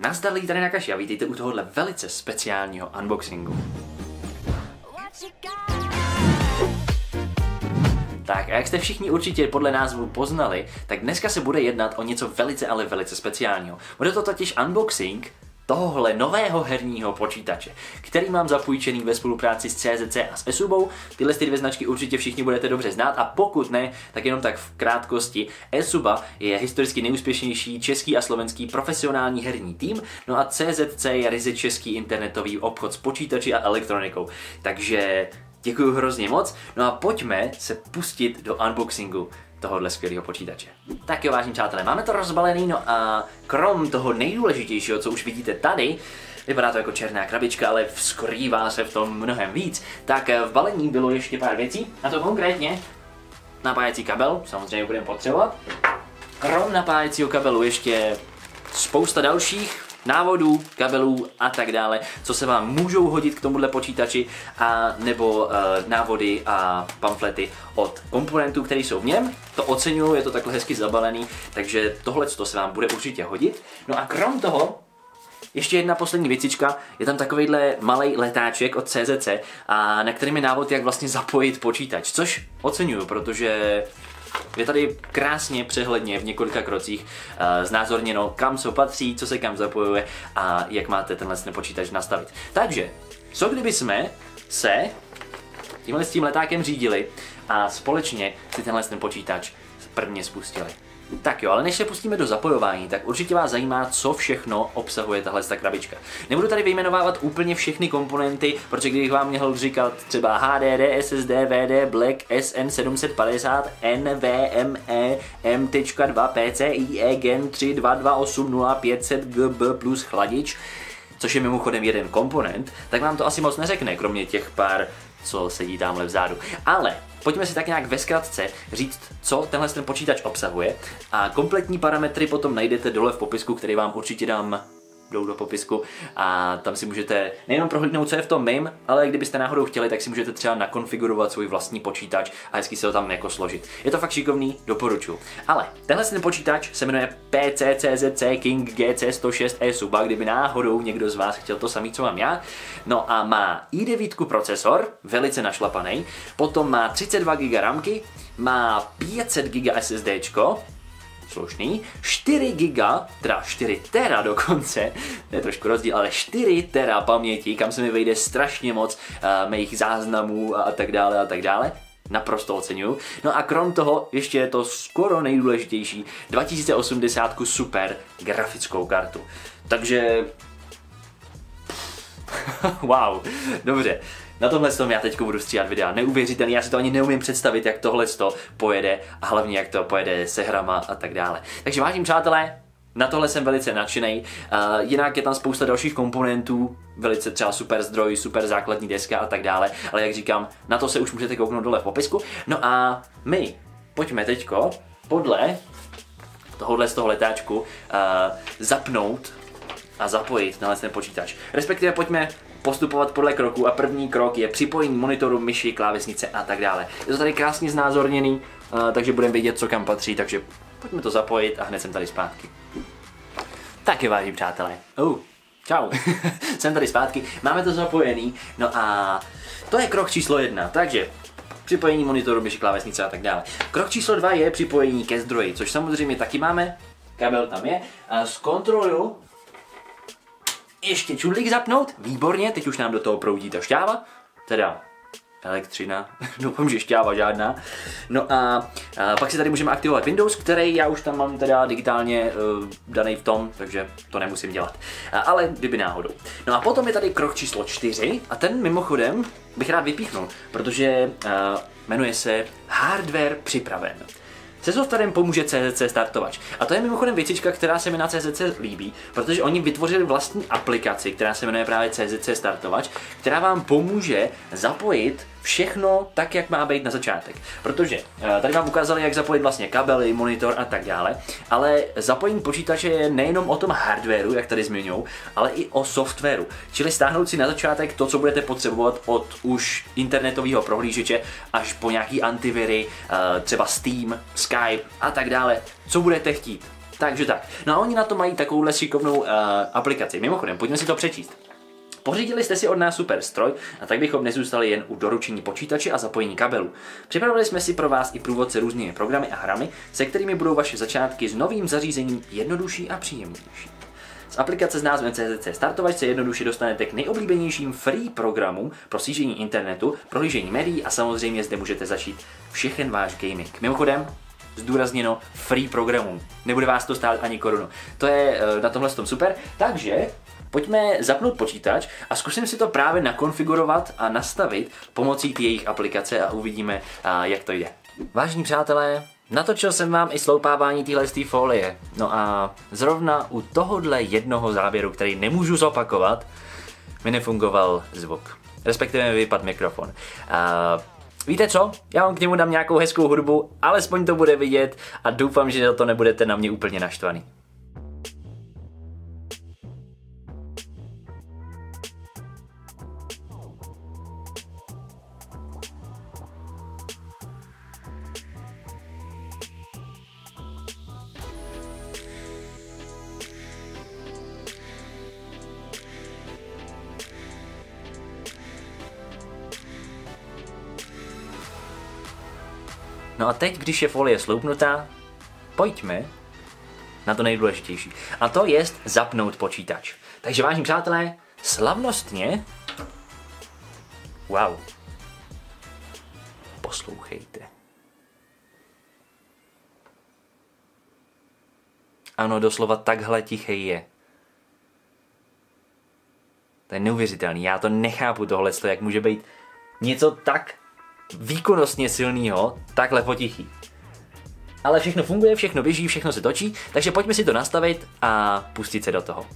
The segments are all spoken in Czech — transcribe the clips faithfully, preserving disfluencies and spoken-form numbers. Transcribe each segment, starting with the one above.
Nazdar, lidi, tady Nakashi a vítejte u tohohle velice speciálního unboxingu. Tak a jak jste všichni určitě podle názvu poznali, tak dneska se bude jednat o něco velice, ale velice speciálního. Bude to totiž unboxing tohohle nového herního počítače, který mám zapůjčený ve spolupráci s C Z C a s ESUBou. Tyhle ty dvě značky určitě všichni budete dobře znát a pokud ne, tak jenom tak v krátkosti. ESUBA je historicky nejúspěšnější český a slovenský profesionální herní tým, no a C Z C je ryze český internetový obchod s počítači a elektronikou. Takže děkuju hrozně moc, no a pojďme se pustit do unboxingu tohohle skvělého počítače. Tak jo, vážení přátelé, máme to rozbalený, no a krom toho nejdůležitějšího, co už vidíte tady, vypadá to jako černá krabička, ale skrývá se v tom mnohem víc, tak v balení bylo ještě pár věcí, a to konkrétně napájecí kabel, samozřejmě budeme potřebovat. Krom napájecího kabelu ještě spousta dalších návodů, kabelů a tak dále, co se vám můžou hodit k tomuhle počítači, a nebo e, návody a pamflety od komponentů, které jsou v něm. To oceňuju, je to takhle hezky zabalený, takže tohle to se vám bude určitě hodit. No a krom toho ještě jedna poslední věcička, je tam takovejhle malej letáček od C Z C, a na kterým je návod, jak vlastně zapojit počítač, což oceňuju, protože je tady krásně přehledně v několika krocích uh, znázorněno, kam co patří, co se kam zapojuje a jak máte tenhle ten počítač nastavit. Takže, co kdyby jsme se tímhle s tím letákem řídili a společně si tenhle ten počítač prvně spustili. Tak jo, ale než se pustíme do zapojování, tak určitě vás zajímá, co všechno obsahuje tahle krabička. Nebudu tady vyjmenovávat úplně všechny komponenty, protože kdybych vám měl říkat třeba H D D, S S D, V D, Black, S N sedm set padesát, NVMe, M.dva, PCIe, Gen tři dva dva osm nula pět set G B plus chladič, což je mimochodem jeden komponent, tak vám to asi moc neřekne, kromě těch pár, co sedí tamhle vzadu. Ale pojďme si tak nějak ve zkratce říct, co tenhle ten počítač obsahuje, a kompletní parametry potom najdete dole v popisku, který vám určitě dám dolů do popisku, a tam si můžete nejenom prohlídnout, co je v tom mým, ale kdybyste náhodou chtěli, tak si můžete třeba nakonfigurovat svůj vlastní počítač a hezky se ho tam jako složit. Je to fakt šikovný, doporučuju. Ale tenhle ten počítač se jmenuje P C C Z C King G C sto šest E Suba, kdyby náhodou někdo z vás chtěl to samý, co mám já. No a má i devět procesor, velice našlapaný, potom má třicet dva gigabajtů ramky, má pět set gigabajtů SSDčko, slušný, čtyři gigabajty, teda čtyři tera dokonce, to je trošku rozdíl, ale čtyři tera paměti, kam se mi vejde strašně moc uh, mých záznamů a tak dále a tak dále. Naprosto oceňuju. No a krom toho ještě je to skoro nejdůležitější, dva tisíce osmdesát super grafickou kartu. Takže wow, dobře. Na tomhle tom já teď budu stříhat videa, neuvěřitelný, já si to ani neumím představit, jak tohle to pojede a hlavně jak to pojede se hrama a tak dále. Takže vážení přátelé, na tohle jsem velice nadšenej, uh, jinak je tam spousta dalších komponentů, velice třeba super zdroj, super základní deska a tak dále, ale jak říkám, na to se už můžete kouknout dole v popisku. No a my pojďme teďko podle tohohle z toho letáčku uh, zapnout a zapojit tenhle ten počítač, respektive pojďme postupovat podle kroku, a první krok je připojení monitoru, myši, klávesnice a tak dále. Je to tady krásně znázorněný, takže budeme vědět, co kam patří, takže pojďme to zapojit a hned jsem tady zpátky. Tak jo, vážení přátelé. Uh, čau. Jsem tady zpátky, máme to zapojený, no a to je krok číslo jedna, takže připojení monitoru, myši, klávesnice a tak dále. Krok číslo dva je připojení ke zdroji, což samozřejmě taky máme, kabel tam je, a zkontroluju, ještě čudlík zapnout, výborně, teď už nám do toho proudí ta šťáva, teda elektřina, doufám, že šťáva žádná. No a, a pak si tady můžeme aktivovat Windows, který já už tam mám teda digitálně uh, daný v tom, takže to nemusím dělat, a, ale kdyby náhodou. No a potom je tady krok číslo čtyři a ten mimochodem bych rád vypíchnul, protože uh, jmenuje se Hardware připraven. Se softwarem pomůže C Z C Startovač. A to je mimochodem věcička, která se mi na C Z C líbí, protože oni vytvořili vlastní aplikaci, která se jmenuje právě C Z C Startovač, která vám pomůže zapojit všechno tak, jak má být na začátek. Protože tady vám ukázali, jak zapojit vlastně kabely, monitor a tak dále, ale zapojení počítače je nejenom o tom hardwareu, jak tady zmiňují, ale i o softwaru. Čili stáhnout si na začátek to, co budete potřebovat od už internetového prohlížeče až po nějaký antiviry, třeba Steam, Skype a tak dále, co budete chtít. Takže tak. No a oni na to mají takovouhle šikovnou uh, aplikaci. Mimochodem, pojďme si to přečíst. Pořídili jste si od nás super stroj a tak bychom nezůstali jen u doručení počítače a zapojení kabelu. Připravili jsme si pro vás i průvodce různými programy a hrami, se kterými budou vaše začátky s novým zařízením jednodušší a příjemnější. Z aplikace s názvem C Z C Startovač se jednoduše dostanete k nejoblíbenějším free programům pro sížení internetu, prohlížení médií a samozřejmě zde můžete začít všechen váš gaming. Mimochodem, zdůrazněno free programům. Nebude vás to stát ani korunu. To je na tomhle tom super. Takže pojďme zapnout počítač a zkusím si to právě nakonfigurovat a nastavit pomocí jejich aplikace a uvidíme, jak to jde. Vážení přátelé, natočil jsem vám i sloupávání téhle folie. No a zrovna u tohohle jednoho záběru, který nemůžu zopakovat, mi nefungoval zvuk. Respektive mi vypadl mikrofon. A víte co? Já vám k němu dám nějakou hezkou hudbu, alespoň to bude vidět a doufám, že to nebudete na mě úplně naštvaný. No a teď, když je folie sloupnutá, pojďme na to nejdůležitější. A to je zapnout počítač. Takže vážení přátelé, slavnostně, wow, poslouchejte. Ano, doslova takhle tichý je. To je neuvěřitelný, já to nechápu tohleto, jak může být něco tak výkonnostně silného, takhle potichý. Ale všechno funguje, všechno běží, všechno se točí, takže pojďme si to nastavit a pustit se do toho.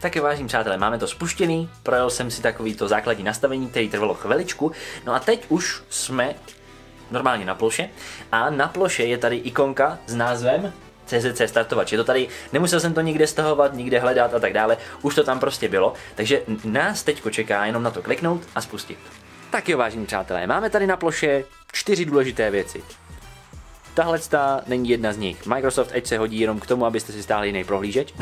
Taky vážení přátelé, máme to spuštěný, projel jsem si takovýto základní nastavení, který trvalo chviličku, no a teď už jsme normálně na ploše a na ploše je tady ikonka s názvem C Z C Startovač. Je to tady, nemusel jsem to nikde stahovat, nikde hledat a tak dále, už to tam prostě bylo, takže nás teďko čeká jenom na to kliknout a spustit. Tak jo, vážení přátelé, máme tady na ploše čtyři důležité věci. Tahle není jedna z nich. Microsoft Edge se hodí jenom k tomu, abyste si stáhli jiný prohlížeč.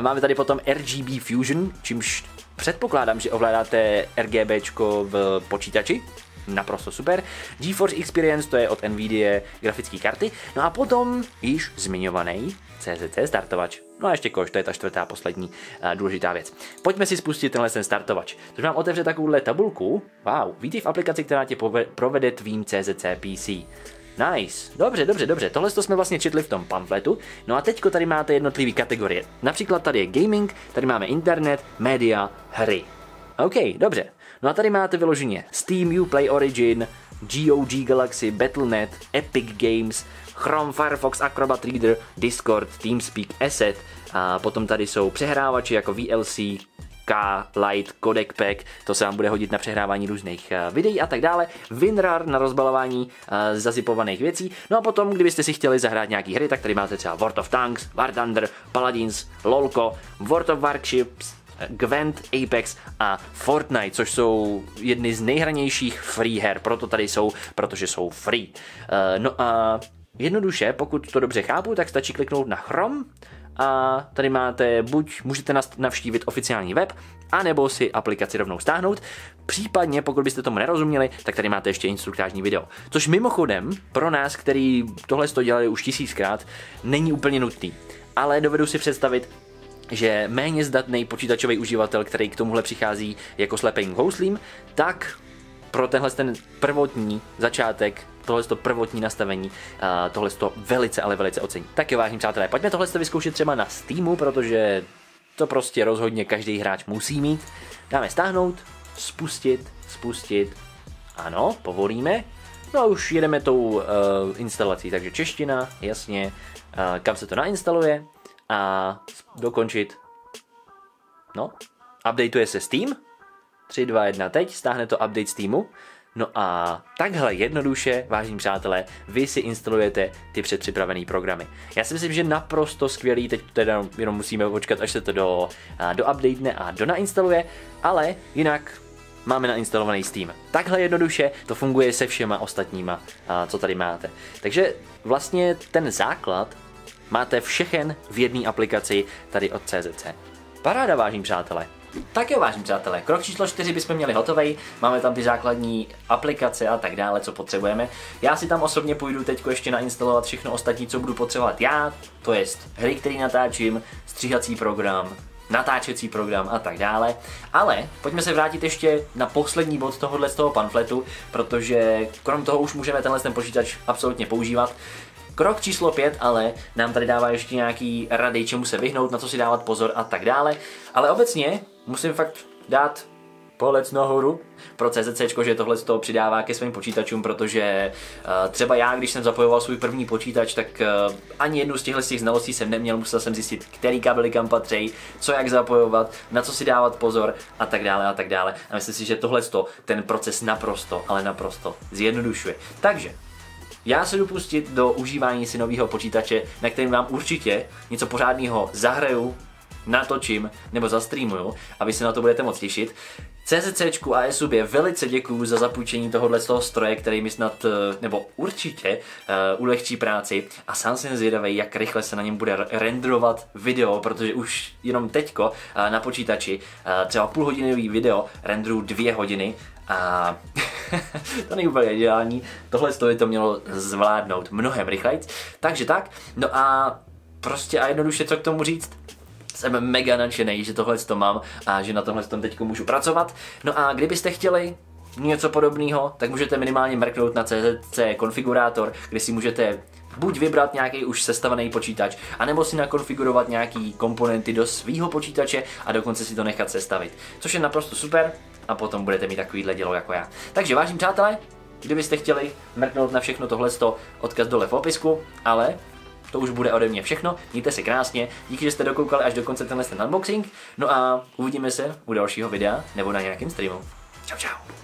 Máme tady potom R G B Fusion, čímž předpokládám, že ovládáte RGBčko v počítači. Naprosto super. GeForce Experience, to je od Nvidia grafické karty. No a potom již zmiňovaný C Z C Startovač. No a ještě koš, to je ta čtvrtá poslední uh, důležitá věc. Pojďme si spustit tenhle ten startovač. Což vám otevře takovouhle tabulku. Wow, vítej v aplikaci, která tě provede tvým C Z C P C. Nice, dobře, dobře, dobře, tohle jsme vlastně četli v tom pamfletu. No a teďko tady máte jednotlivé kategorie. Například tady je gaming, tady máme internet, média, hry. OK, dobře. No a tady máte vyloženě Steam, Uplay Origin, G O G Galaxy, Battle tečka net, Epic Games, Chrome, Firefox, Acrobat Reader, Discord, TeamSpeak, Asset, a potom tady jsou přehrávači jako V L C, K, Lite, Codec Pack, to se vám bude hodit na přehrávání různých videí a tak dále, Winrar na rozbalování zazipovaných věcí, no a potom, kdybyste si chtěli zahrát nějaký hry, tak tady máte třeba World of Tanks, War Thunder, Paladins, LOLko, World of Warships, Gwent, Apex a Fortnite, což jsou jedny z nejhranějších free her, proto tady jsou, protože jsou free. No a jednoduše, pokud to dobře chápu, tak stačí kliknout na Chrome a tady máte, buď můžete navštívit oficiální web, anebo si aplikaci rovnou stáhnout, případně pokud byste tomu nerozuměli, tak tady máte ještě instruktážní video. Což mimochodem pro nás, který tohle to dělali už tisíckrát, není úplně nutný, ale dovedu si představit, že méně zdatný počítačový uživatel, který k tomuhle přichází jako slepým houslím, tak pro tenhle ten prvotní začátek, tohleto prvotní nastavení, tohleto velice, ale velice ocení. Tak jo, vážení přátelé, pojďme tohleto vyzkoušet třeba na Steamu, protože to prostě rozhodně každý hráč musí mít. Dáme stáhnout, spustit, spustit, ano, povolíme. No a už jedeme tou uh, instalací, takže čeština, jasně, uh, kam se to nainstaluje. A dokončit. No, updateuje se Steam. tři, dva, jedna, teď, stáhne to update Steamu. No a takhle jednoduše, vážení přátelé, vy si instalujete ty předpřipravené programy. Já si myslím, že naprosto skvělý, teď teda jenom musíme počkat, až se to do, do updatene a do nainstaluje, ale jinak máme nainstalovaný Steam. Takhle jednoduše to funguje se všema ostatníma, co tady máte. Takže vlastně ten základ máte všechen v jedné aplikaci tady od C Z C. Paráda, vážení přátelé. Tak jo, vážení přátelé, krok číslo čtyři bychom měli hotovej, máme tam ty základní aplikace a tak dále, co potřebujeme. Já si tam osobně půjdu teď ještě nainstalovat všechno ostatní, co budu potřebovat já, to jest hry, které natáčím, stříhací program, natáčecí program a tak dále. Ale pojďme se vrátit ještě na poslední bod tohohle z toho pamfletu, protože krom toho už můžeme tenhle ten počítač absolutně používat. Krok číslo pět ale nám tady dává ještě nějaký rady, čemu se vyhnout, na co si dávat pozor a tak dále. Ale obecně musím fakt dát palec nahoru pro C Z C, že tohle to přidává ke svým počítačům, protože uh, třeba já, když jsem zapojoval svůj první počítač, tak uh, ani jednu z těchto z těch znalostí jsem neměl, musel jsem zjistit, který kabely kam patří, co jak zapojovat, na co si dávat pozor a tak dále a tak dále. A myslím si, že tohle to ten proces naprosto, ale naprosto zjednodušuje. Takže já se jdu pustit do užívání si nového počítače, na kterém vám určitě něco pořádného zahraju, natočím nebo zastreamuju, aby se na to budete moc těšit. C Z C čku a ESUBě velice děkuju za zapůjčení tohohle z toho stroje, který mi snad, nebo určitě, uh, ulehčí práci. A sám jsem zvědavý, jak rychle se na něm bude renderovat video, protože už jenom teďko uh, na počítači uh, třeba půlhodinový video renderu dvě hodiny a to není úplně ideální. Tohle z toho by to mělo zvládnout mnohem rychleji. Takže tak, no a prostě a jednoduše co k tomu říct. Jsem mega nadšený, že tohle to mám a že na tomhle tom teď můžu pracovat. No a kdybyste chtěli něco podobného, tak můžete minimálně mrknout na C Z C konfigurátor, kde si můžete buď vybrat nějaký už sestavený počítač, anebo si nakonfigurovat nějaký komponenty do svýho počítače a dokonce si to nechat sestavit. Což je naprosto super a potom budete mít takovýhle dělo jako já. Takže vážení přátelé, kdybyste chtěli mrknout na všechno tohleto, odkaz dole v popisku, ale to už bude ode mě všechno, mějte se krásně, díky, že jste dokoukali až do konce tenhle ten unboxing, no a uvidíme se u dalšího videa nebo na nějakém streamu. Čau čau.